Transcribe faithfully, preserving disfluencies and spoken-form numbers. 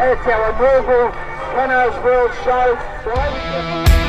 It's our inaugural Penn World Show.